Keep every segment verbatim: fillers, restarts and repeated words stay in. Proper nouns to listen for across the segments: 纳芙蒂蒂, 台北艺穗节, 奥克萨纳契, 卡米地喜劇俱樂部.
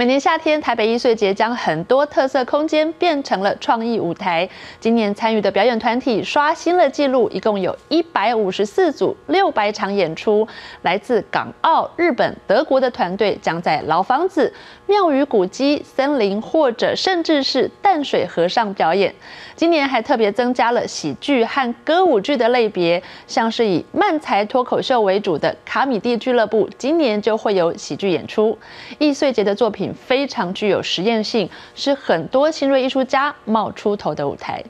每年夏天，台北艺穗节将很多特色空间变成了创意舞台。今年参与的表演团体刷新了纪录，一共有一百五十四组、六百场演出。来自港澳、日本、德国的团队将在老房子、庙宇古迹、森林或者甚至是淡水河上表演。今年还特别增加了喜剧和歌舞剧的类别，像是以漫才脱口秀为主的卡米蒂俱乐部，今年就会有喜剧演出。艺穗节的作品 非常具有实验性，是很多新锐艺术家冒出头的舞台。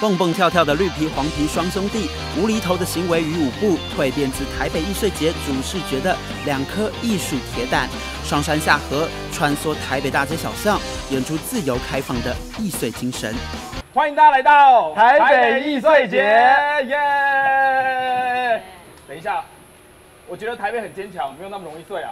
蹦蹦跳跳的绿皮黄皮双兄弟，无厘头的行为与舞步，蜕变自台北艺穗节主视觉的两颗艺术铁蛋，上山下河，穿梭台北大街小巷，演出自由开放的艺穗精神。欢迎大家来到台北艺穗节，耶！等一下，我觉得台北很坚强，没有那么容易碎啊。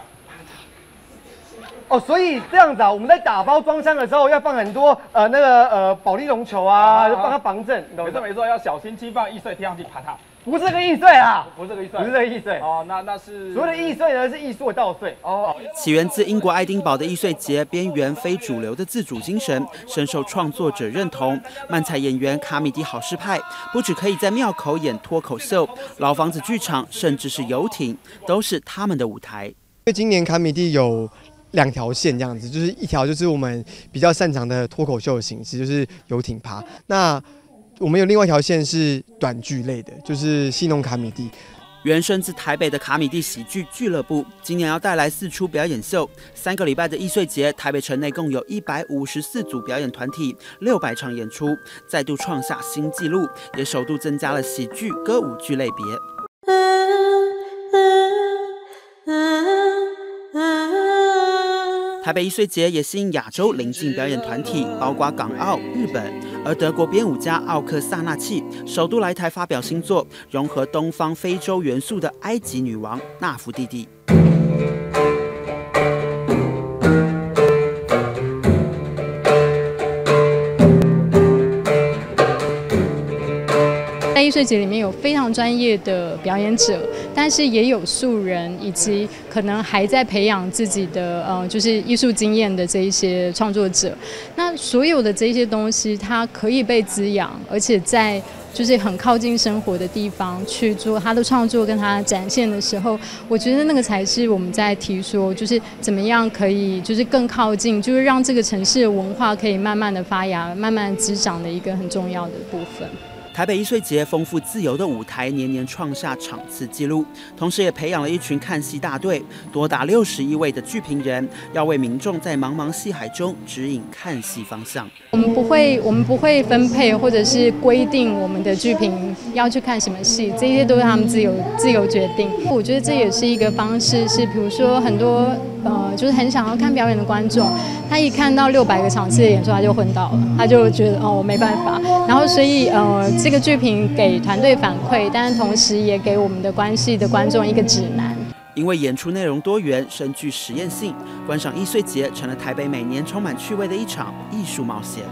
哦，所以这样子啊，我们在打包装箱的时候要放很多呃那个呃保利龙球啊，啊帮它防震。没错没错，要小心轻放，易碎贴上去啪嗒。不是个易碎啊，不是个易碎，不是个易碎。哦，那那是所谓的易碎呢，是艺术的稻穗。哦，起源自英国爱丁堡的艺穗节，边缘非主流的自主精神，深受创作者认同。漫才演员卡米蒂好事派，不只可以在庙口演脱口秀，老房子剧场甚至是游艇，都是他们的舞台。因为今年卡米蒂有 两条线这样子，就是一条就是我们比较擅长的脱口秀的形式，就是游艇趴。那我们有另外一条线是短剧类的，就是戏弄卡米蒂。原生自台北的卡米蒂喜剧俱乐部，今年要带来四出表演秀。三个礼拜的艺穗节，台北城内共有一百五十四组表演团体，六百场演出，再度创下新纪录，也首度增加了喜剧、歌舞剧类别。 台北艺穗节也吸引亚洲邻近表演团体，包括港澳、日本，而德国编舞家奥克萨纳契首度来台发表新作，融合东方、非洲元素的埃及女王纳芙蒂蒂。在艺穗节里面有非常专业的表演者，但是也有素人以及可能还在培养自己的呃，就是艺术经验的这一些创作者。那所有的这些东西，它可以被滋养，而且在就是很靠近生活的地方去做他的创作跟他展现的时候，我觉得那个才是我们在提说，就是怎么样可以就是更靠近，就是让这个城市的文化可以慢慢的发芽、慢慢滋长的一个很重要的部分。 台北艺穗节丰富自由的舞台，年年创下场次纪录，同时也培养了一群看戏大队，多达六十一位的剧评人，要为民众在茫茫戏海中指引看戏方向。我们不会，我们不会分配或者是规定我们的剧评要去看什么戏，这些都是他们自由自由决定。我觉得这也是一个方式，是比如说很多呃，就是很想要看表演的观众，他一看到六百个场次的演出，他就昏倒了，他就觉得哦没办法，然后所以呃。 这个剧评给团队反馈，但是同时也给我们的关系的观众一个指南。因为演出内容多元，深具实验性，观赏艺穗节成了台北每年充满趣味的一场艺术冒险。